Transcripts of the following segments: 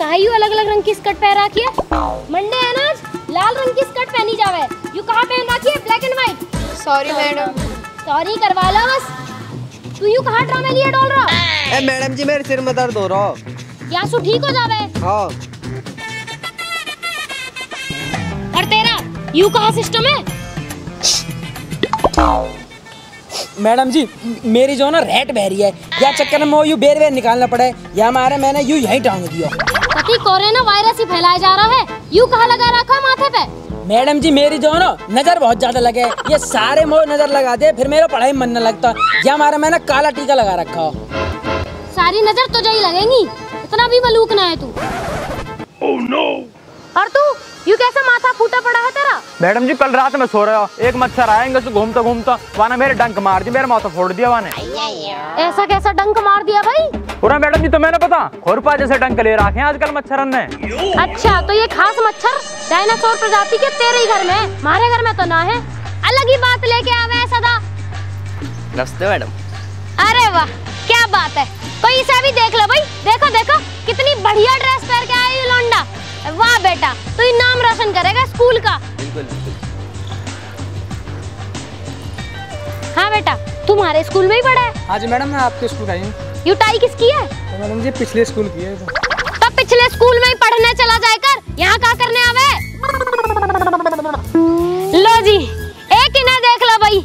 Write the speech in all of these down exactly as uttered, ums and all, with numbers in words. कहा यू अलग अलग रंग की स्कर्ट पहन रखी है? मंडे है ना आज, लाल रंग की स्कर्ट पहनी जावे। यू कहाँ पहन रखी है? Black and white. Sorry madam. Sorry करवा लो बस। तू यू कहाँ ड्रामे लिए डोल रहा? ए मैडम जी मेरे सिर में दर्द हो रहा। क्या सु ठीक हो जावे? हाँ। और तेरा यू कहाँ सिस्टम है? मैडम जी मेरी जो ना रेट बह रही है या चक्कर में वो यू बेर बेर निकालना पड़ा है या हमारे मैंने यू यही टांग दिया। पति कोरोना वायरस ही फैलाया जा रहा है। यू कहाँ लगा रखा माथे पे? मैडम जी मेरी जो ना नजर बहुत ज्यादा लगे, ये सारे मोह नजर लगा दे फिर मेरा पढ़ाई मन न लगता, या हमारा मैंने काला टीका लगा रखा हो। सारी नजर तुझे ही लगेंगी, इतना भी मलूक ना है तू। oh, no. और तू यू कैसा माथा फूटा पड़ा है तेरा? मैडम जी कल रात में सो रहा हूँ, एक मच्छर आएंगे तो घूमता घूमता वाने मेरे डंक मार दिया, मेरा माथा फोड़ दिया वाने। ऐसा कैसा डंक मार दिया भाई? पूरा मैडम जी तुम्हें ना पता, खुरपा जैसे डंक ले रखे हैं आजकल मच्छरन ने। अच्छा तो ये खास मच्छर डायनासोर प्रजाति के तेरे ही घर में है, हमारे घर में तो ना है। अलग ही बात लेके आवे सदा। नमस्ते मैडम। अरे वाह क्या बात है, कोई इसे भी देख लो भाई। देखो देखो कितनी बढ़िया ड्रेस पहन के आया लौंडा। वाह बेटा तू ही नाम रोशन करेगा स्कूल का। बिल्कुल बिल्कुल। हाँ बेटा तुम्हारे स्कूल में ही पढ़ा है? हाँ जी मैडम मैं आपके स्कूल आई हूँ। यू टाई किसकी है? तो मैडम जी पिछले स्कूल की है। तब पिछले स्कूल में ही पढ़ने चला जाए कर, यहाँ क्या करने आवे? लो जी एक इन्हें देख लो भाई,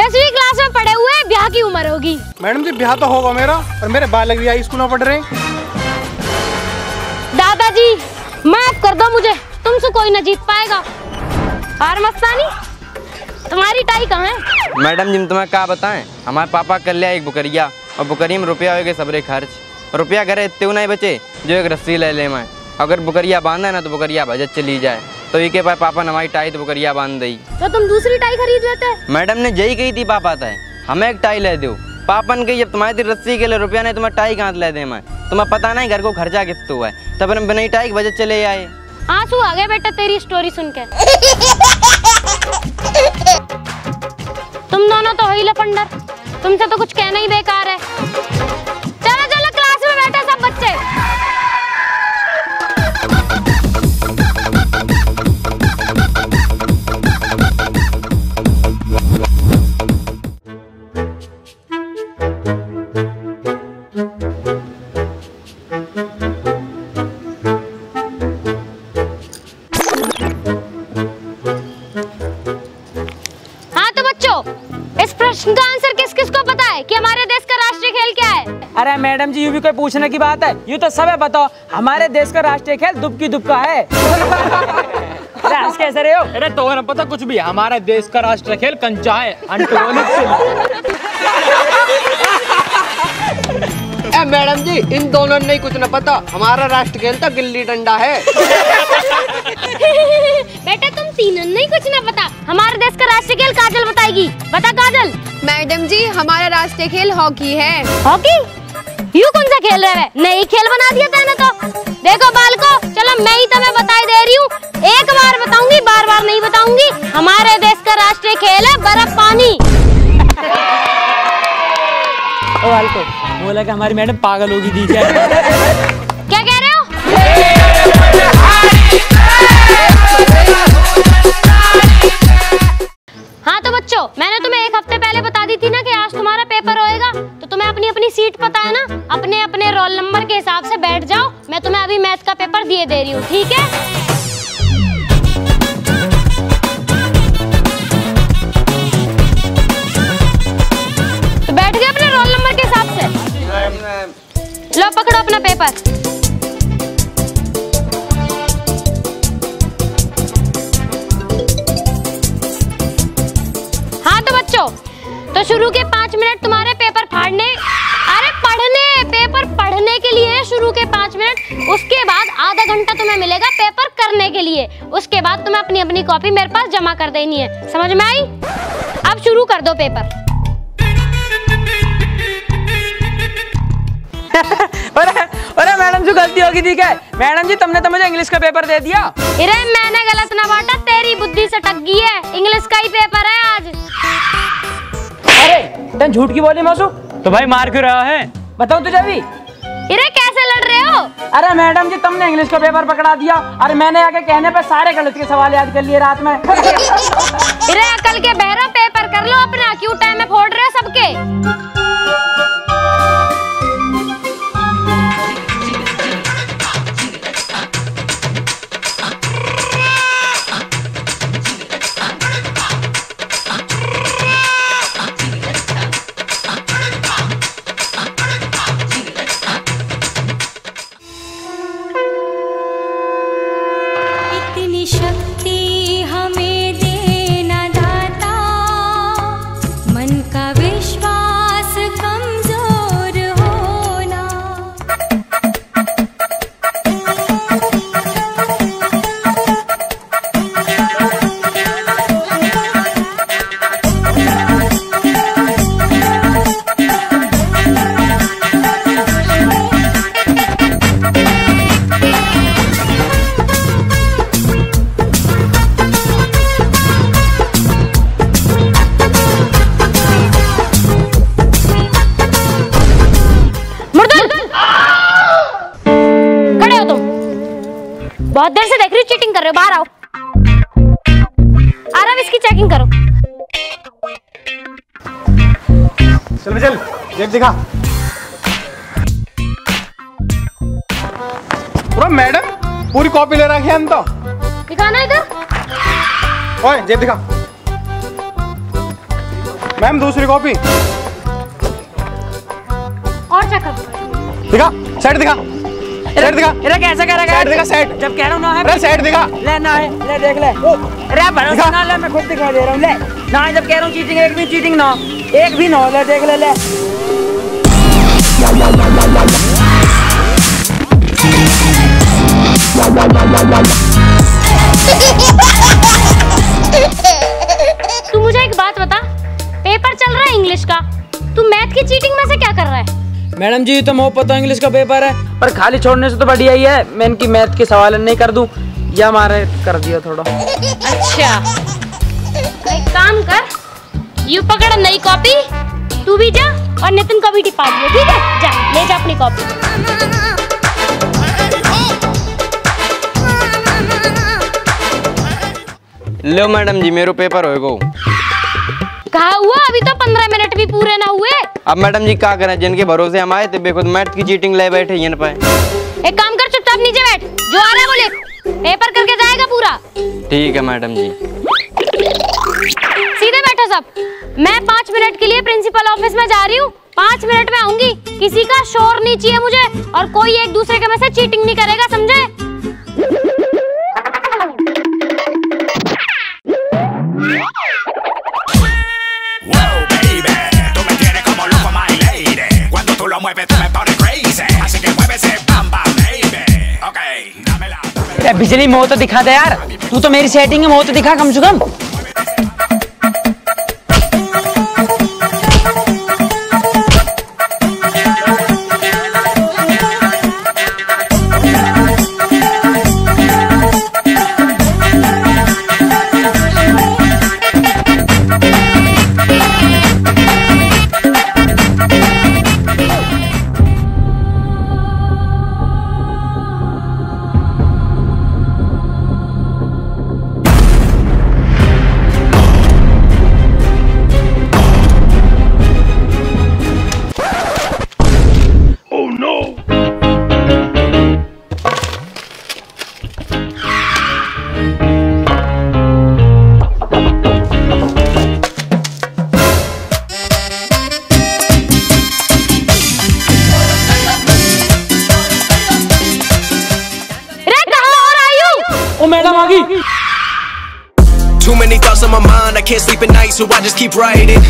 दसवीं क्लास में पढ़े हुए, ब्याह की उम्र होगी। मैडम जी ब्याह तो होगा मेरा, और मेरे बालक भी आई स्कूल में पढ़ रहे हैं। दादाजी माफ कर दो मुझे, तुमसे कोई न जीत पाएगा। और मस्तानी तुम्हारी टाई कहाँ है? मैडम जी तुम्हें क्या बताएं, हमारे पापा कर लिया एक बुकरिया, और बुकरिया में रुपया हो गए सबरे खर्च। रुपया घरे इतने नहीं बचे जो एक रस्सी ले ले मैं, अगर बुकरिया बांधा है ना तो बुकरिया भजत चली जाए। तो ये के पास पापा ने हमारी टाई तो बुकरिया बांध दी, तो तुम दूसरी टाई खरीद लेते। मैडम ने यही कही थी पापा था हमें एक टाई ले दो, पापा ने कही जब तुम्हारी रस्सी के लिए रुपया नहीं तुम्हें टाई कहाँ ले दे मैं, तुम्हें पता नहीं घर को खर्चा कितना हुआ है, तब हम बिना टाई के बजट चले आए। आंसू आ गए बेटा तेरी स्टोरी सुन के। तुम दोनों तो ही लफंडर, तुमसे तो कुछ कहना ही बेकार है। चलो चलो क्लास में बैठो सब बच्चे। अरे मैडम जी यू भी कोई पूछने की बात है? यू तो सब है, बताओ हमारे देश का राष्ट्रीय खेल दुबकी दुबका है। अरे आज कैसे रहे हो? अरे तो ना पता कुछ भी, हमारे देश का राष्ट्रीय खेल कंचा है। अरे मैडम जी इन दोनों ने कुछ ना पता, हमारा राष्ट्रीय खेल तो गिल्ली डंडा है। बेटा तुम तीनों नहीं कुछ ना पता, हमारे देश का राष्ट्रीय खेल काजल बताएगी। बता काजल। मैडम जी हमारा राष्ट्रीय खेल हॉकी है। हॉकी? यू कौन सा खेल रहे हैं? नई खेल बना दिया था ना। तो देखो बालको, चलो मैं ही तुम्हें बताई दे रही हूँ, एक बार बताऊंगी बार बार नहीं बताऊंगी। हमारे देश का राष्ट्रीय खेल है बर्फ पानी। ओ बालको, बोला कि हमारी मैडम पागल होगी दी जाए। क्या कह रहे हो? हाँ तो बच्चों मैंने तुम्हें एक हफ्ते पहले बता दी थी ना कि आज तुम्हारा पेपर होएगा, तो तुम्हें अपनी अपनी सीट पता है ना, अपने अपने रोल नंबर के हिसाब से बैठ जाओ। मैं तुम्हें अभी मैथ का पेपर दिए दे रही हूँ, ठीक है? तो बैठ गए अपने रोल नंबर के हिसाब से। लो पकड़ो अपना पेपर। तो शुरू के पाँच मिनट तुम्हारे पेपर फाड़ने, अरे पढ़ने, पेपर पढ़ने के लिए है शुरू के पाँच मिनट। उसके बाद आधा घंटा तुम्हें मिलेगा पेपर करने के लिए। उसके बाद तुम्हें अपनी अपनी कॉपी मेरे पास जमा कर देनी है, समझ में आई? अब शुरू कर दो पेपर। अरे अरे मैडम जी गलती होगी, ठीक है? मैडम जी तुमने तो मुझे इंग्लिश का पेपर दे दिया। अरे मैंने गलत ना बांटा, तेरी बुद्धि से टक गई है, इंग्लिश का ही पेपर है आज। अरे झूठ की बोली मासू, तो भाई मार क्यों रहा है? बताओ तुझे भी। अरे कैसे लड़ रहे हो? अरे मैडम जी तुमने इंग्लिश का पेपर पकड़ा दिया और मैंने आगे कहने पे सारे गलत के सवाल याद कर लिए रात में। अरे अकल के बहरा पेपर कर लो अपना, क्यों टाइम में फोड़ रहे सबके। बहुत देर से देख रही हूँ, चीटिंग कर रहे हो, बाहर आओ। आरव इसकी चेकिंग करो। चल चल, देख दिखा। पूरा मैडम पूरी कॉपी ले रखी है हम तो। दिखाना इधर। ओए जेब दिखा। मैम दूसरी कॉपी। और चेक कर। दिखा, सेट दिखा। सेट दिखा, इधर कैसे करेगा? सेट दिखा, सेट। जब कह रहा हूँ ना है। अरे सेट दिखा। ले ना है, ले देख ले। अरे आप भरोसा ना ले, मैं खुद दिखा दे रहा हूँ ले। ना जब कह रहा हूँ चीटिंग, एक भी चीटिंग ना, एक भी ना ले, देख ले ले। तू मुझे एक बात बता, पेपर चल रहा है इंग्लिश का, तू मैथ की चीटिंग में से क्या कर रहा है? मैडम जी तो मुझे पता इंग्लिश का पेपर है, पर खाली छोड़ने से तो बढ़िया ही है मैं इनकी मैथ के सवाल नहीं कर दूं, या मारे कर दिया थोड़ा। अच्छा एक काम कर, यू पकड़ नई कॉपी, तू भी जा और नितिन को भी टिपा दियो, ठीक है? जा ले जा अपनी कॉपी। लो मैडम जी मेरा पेपर होएगा। कहा हुआ अभी तो पंद्रह मिनट भी पूरे ना हुए। अब मैडम जी क्या करें, जिनके भरोसे हम आए थे बेखुद मैथ की चीटिंग ले बैठे ये न पाए। एक काम कर, चुपचाप नीचे बैठ, जो आ रहा है वो लिख, पेपर करके जाएगा पूरा। ठीक है मैडम जी। सीधे बैठो सब। मैं पाँच मिनट के लिए प्रिंसिपल ऑफिस में जा रही हूँ, पाँच मिनट में आऊंगी, किसी का शोर नहीं चाहिए मुझे, और कोई एक दूसरे के में से चीटिंग नहीं करेगा, समझे? बिजली मोह तो दिखा दे यार, तू तो मेरी सेटिंग है, मोह तो दिखा कम से कम। Too many thoughts on my mind, I can't sleep at night, so I just keep writing.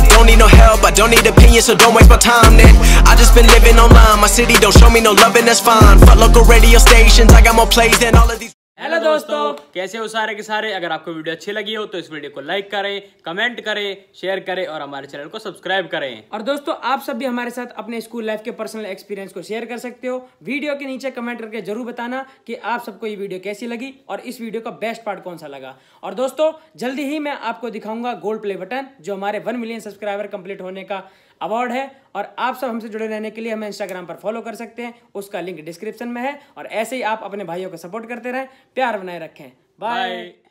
I don't need no help, I don't need opinions, so don't waste my time then. I just been living online, my city don't show me no loving, that's fine. Fuck local radio stations, I got more plays than all of these. Hello दोस्तों, कैसे हो सारे के सारे? अगर आपको video अच्छी लगी हो तो इस वीडियो को लाइक करें, कमेंट करें, शेयर करें और हमारे चैनल को सब्सक्राइब करें। और दोस्तों आप सब भी हमारे साथ अपने स्कूल लाइफ के पर्सनल एक्सपीरियंस को शेयर कर सकते हो। वीडियो के नीचे कमेंट करके जरूर बताना कि आप सबको ये वीडियो कैसी लगी और इस वीडियो का बेस्ट पार्ट कौन सा लगा। और दोस्तों जल्दी ही मैं आपको दिखाऊंगा गोल्ड प्ले बटन, जो हमारे वन मिलियन सब्सक्राइबर कंप्लीट होने का अवार्ड है, और आप सब हमसे जुड़े रहने के लिए हमें इंस्टाग्राम पर फॉलो कर सकते हैं, उसका लिंक डिस्क्रिप्शन में है। और ऐसे ही आप अपने भाइयों को सपोर्ट करते रहें, प्यार बनाए रखें। बाय।